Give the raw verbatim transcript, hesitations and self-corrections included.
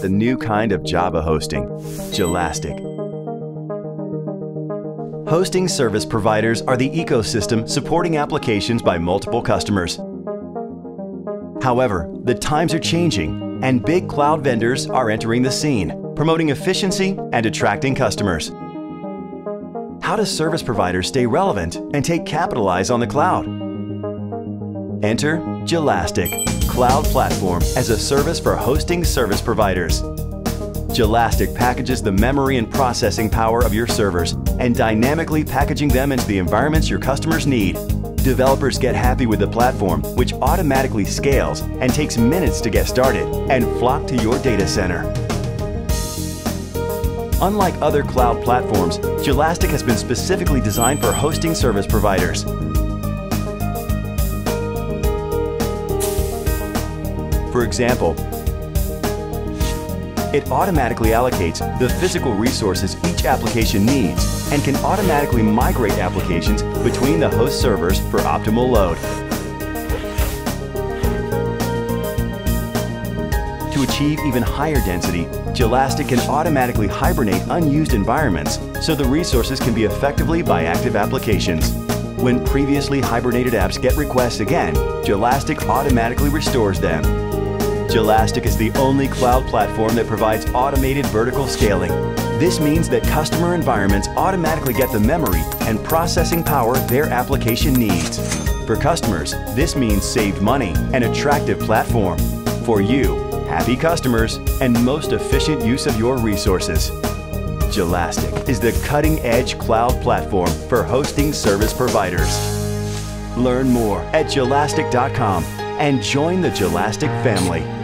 the new kind of Java hosting, Jelastic. Hosting service providers are the ecosystem supporting applications by multiple customers. However, the times are changing, and big cloud vendors are entering the scene, promoting efficiency and attracting customers. How do service providers stay relevant and take capitalize on the cloud? Enter Jelastic, cloud platform as a service for hosting service providers. Jelastic packages the memory and processing power of your servers and dynamically packaging them into the environments your customers need. Developers get happy with the platform, which automatically scales and takes minutes to get started and flock to your data center. Unlike other cloud platforms, Jelastic has been specifically designed for hosting service providers. For example, it automatically allocates the physical resources each application needs and can automatically migrate applications between the host servers for optimal load. To achieve even higher density, Jelastic can automatically hibernate unused environments so the resources can be effectively by active applications. When previously hibernated apps get requests again, Jelastic automatically restores them. Jelastic is the only cloud platform that provides automated vertical scaling. This means that customer environments automatically get the memory and processing power their application needs. For customers, this means saved money, an attractive platform. For you, happy customers, and most efficient use of your resources. Jelastic is the cutting-edge cloud platform for hosting service providers. Learn more at jelastic dot com and join the Jelastic family.